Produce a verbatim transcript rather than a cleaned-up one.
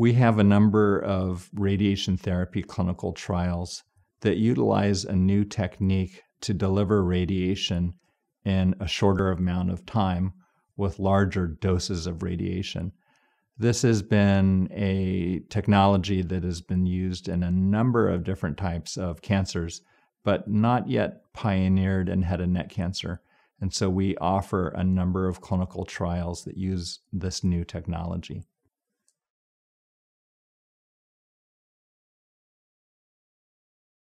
We have a number of radiation therapy clinical trials that utilize a new technique to deliver radiation in a shorter amount of time with larger doses of radiation. This has been a technology that has been used in a number of different types of cancers, but not yet pioneered in head and neck cancer. And so we offer a number of clinical trials that use this new technology.